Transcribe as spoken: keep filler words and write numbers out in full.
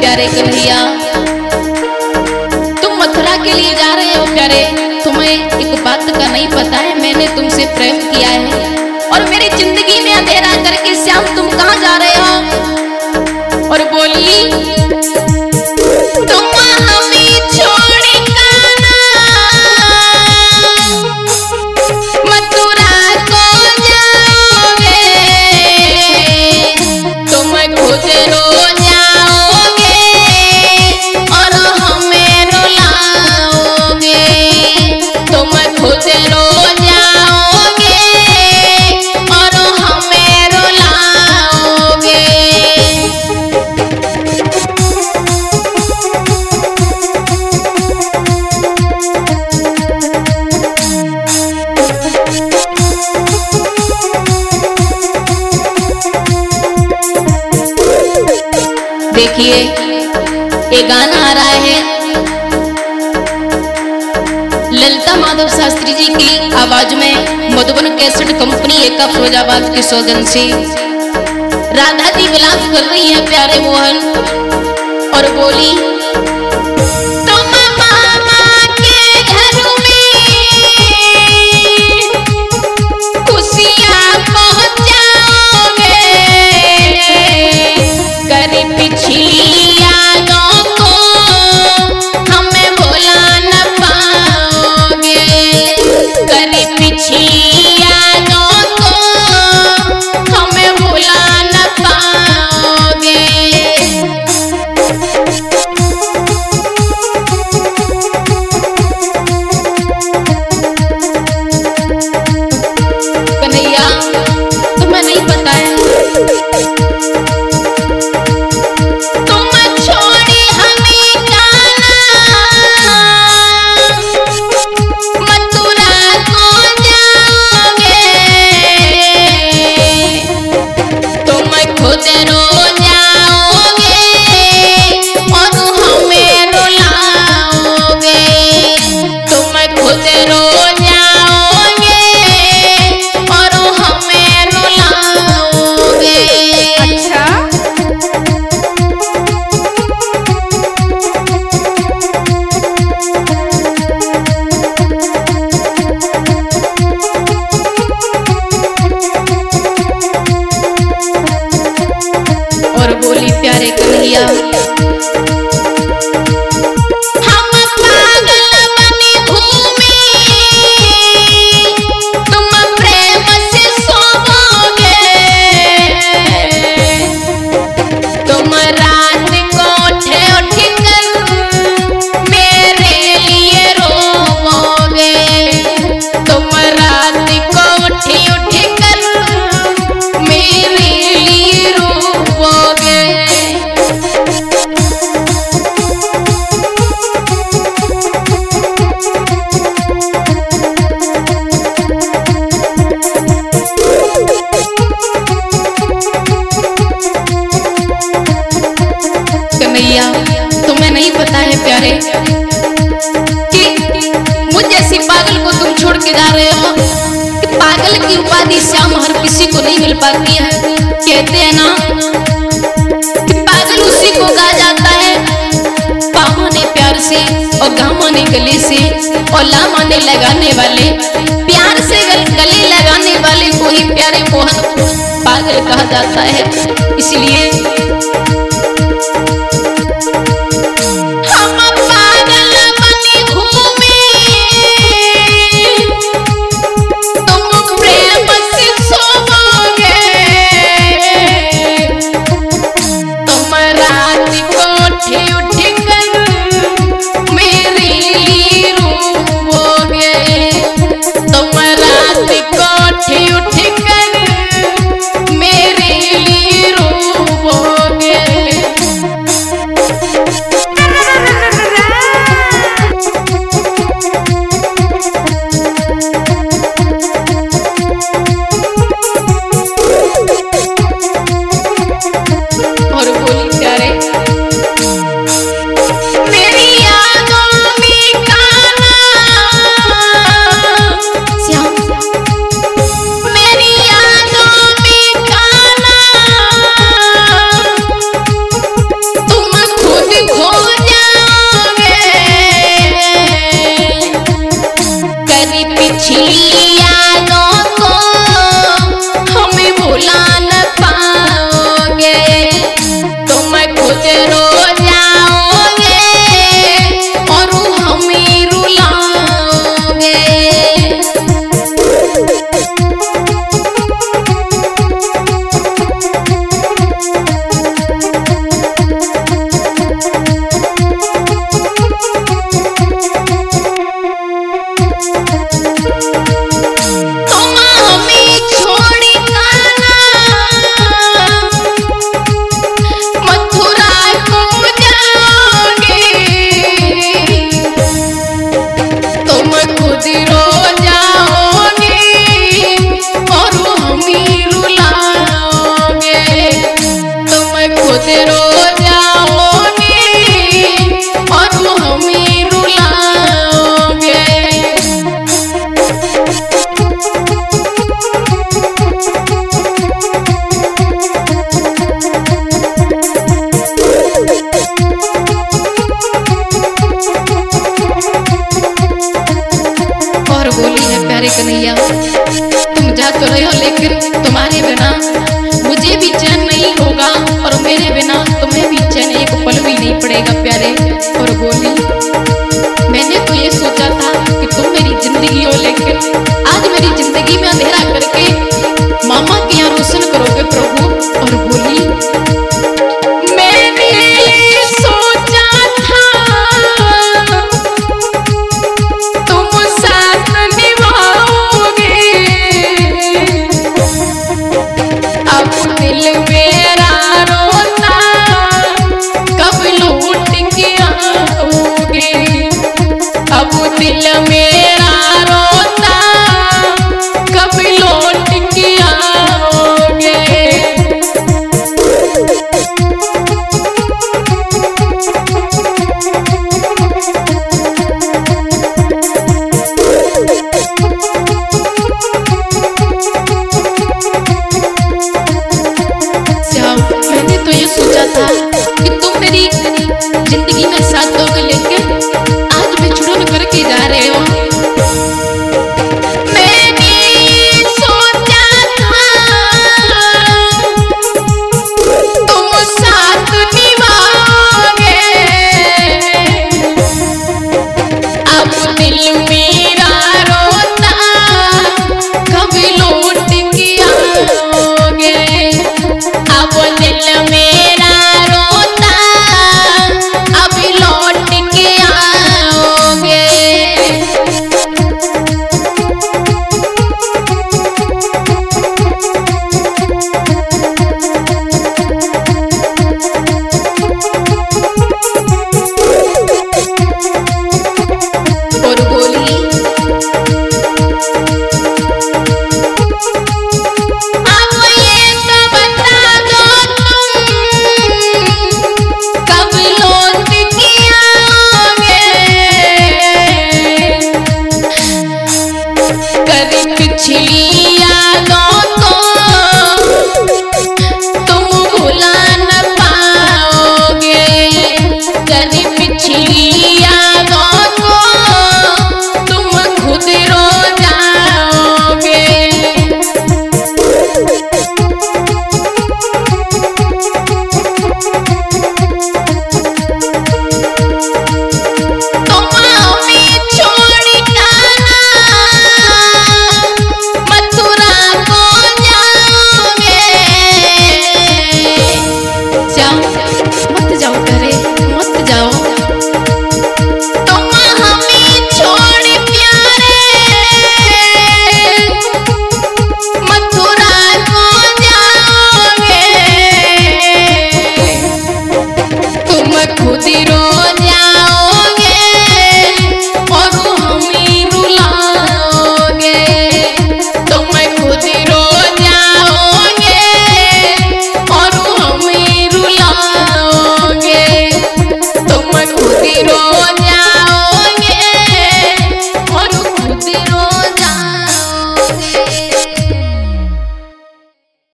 प्यारे कन्हैया तुम मथुरा के लिए जा रहे हो। प्यारे तुम्हें एक बात का नहीं पता है, मैंने तुमसे प्रेम किया है और मेरी जिंदगी में अंधेरा करके श्याम तुम कहाँ जा रहे हो। और बोली तुम हमें छोड़ मथुरा को जाओगे, तुम गुजरो देखिए ये गाना आ रहा है ललिता माधव शास्त्री जी की आवाज में, मधुबन कैसेट कंपनी एका फिरोजाबाद की सौजन से। राधा जी विलाप कर रही है प्यारे मोहन और बोली तुम मामा के घर में खुशियां पहुंचाओगे, करे पिछली पाती है। कहते हैं ना पागल उसी को गा जाता है, पामा ने प्यार से और गामा ने गले से और लामा ने लगाने वाले, प्यार से गले लगाने वाले को ही प्यारे मोहन पागल कहा जाता है। इसलिए उठ कर मेरे लिए रो। कन्हैया, तुम जा तो रहे हो लेकिन तुम्हारे बिना मुझे भी चैन नहीं होगा और मेरे बिना तुम्हें भी चैन एक पल भी नहीं पड़ेगा प्यारे। और बोली, मैंने तो ये सोचा था कि तुम मेरी जिंदगी हो लेकिन आज मेरी जिंदगी में अंधेरा करके मामा के यहाँ रोशन करोगे प्रभु। और बोली, दिल